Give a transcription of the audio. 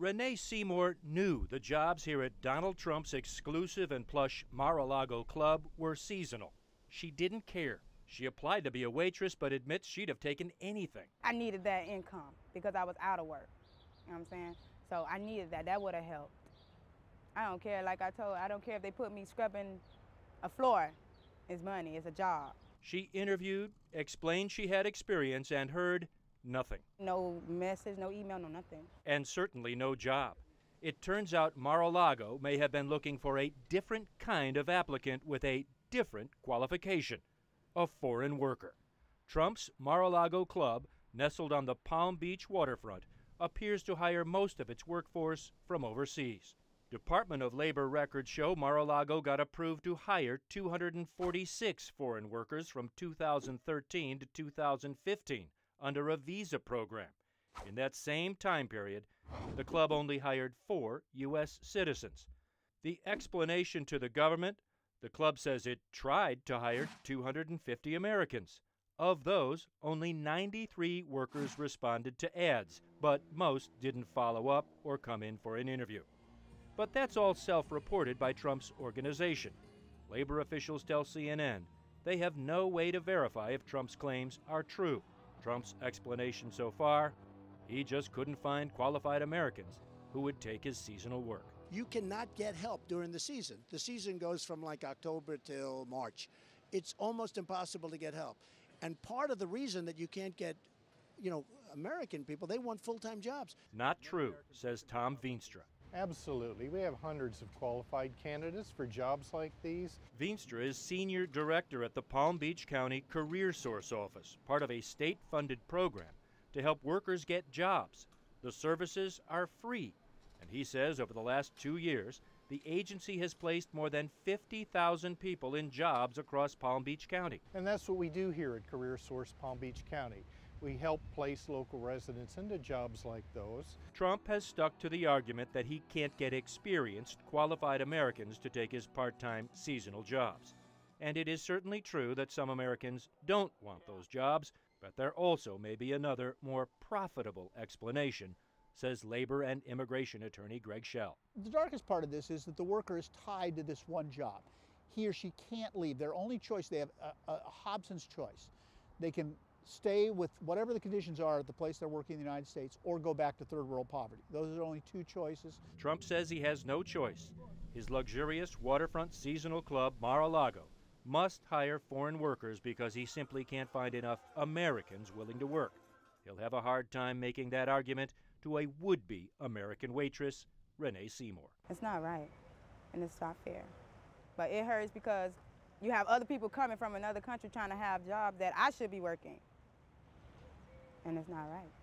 Renee Seymour knew the jobs here at Donald Trump's exclusive and plush Mar-a-Lago club were seasonal. She didn't care. She applied to be a waitress, but admits she'd have taken anything. I needed that income because I was out of work. You know what I'm saying? So I needed that. That would have helped. I don't care. Like I told, I don't care if they put me scrubbing a floor. It's money. It's a job. She interviewed, explained she had experience, and heard nothing. No message, no email, no nothing. And certainly no job. It turns out Mar-a-Lago may have been looking for a different kind of applicant with a different qualification. A foreign worker. Trump's Mar-a-Lago club, nestled on the Palm Beach waterfront, appears to hire most of its workforce from overseas. Department of Labor records show Mar-a-Lago got approved to hire 246 foreign workers from 2013 to 2015 under a visa program. In that same time period, the club only hired 4 U.S. citizens. The explanation to the government: the club says it tried to hire 250 Americans. Of those, only 93 workers responded to ads, but most didn't follow up or come in for an interview. But that's all self-reported by Trump's organization. Labor officials tell CNN they have no way to verify if Trump's claims are true. Trump's explanation so far: he just couldn't find qualified Americans who would take his seasonal work. You cannot get help during the season. The season goes from like October till March. It's almost impossible to get help. And part of the reason that you can't get, you know, American people, they want full-time jobs. Not true, says Tom Veenstra. Absolutely. We have hundreds of qualified candidates for jobs like these. Veenstra is senior director at the Palm Beach County Career Source office, part of a state-funded program to help workers get jobs. The services are free. And he says over the last 2 years, the agency has placed more than 50,000 people in jobs across Palm Beach County. And that's what we do here at Career Source Palm Beach County. We help place local residents into jobs like those. Trump has stuck to the argument that he can't get experienced, qualified Americans to take his part-time seasonal jobs. And it is certainly true that some Americans don't want those jobs, but there also may be another, more profitable explanation, says labor and immigration attorney Greg Schell. The darkest part of this is that the worker is tied to this one job. He or she can't leave. Their only choice, they have a Hobson's choice. They can stay with whatever the conditions are at the place they're working in the United States or go back to third world poverty. Those are only 2 choices. Trump says he has no choice. His luxurious waterfront seasonal club, Mar-a-Lago, must hire foreign workers because he simply can't find enough Americans willing to work. He'll have a hard time making that argument to a would-be American waitress, Renee Seymour. It's not right, and it's not fair. But it hurts because you have other people coming from another country trying to have jobs that I should be working, and it's not right.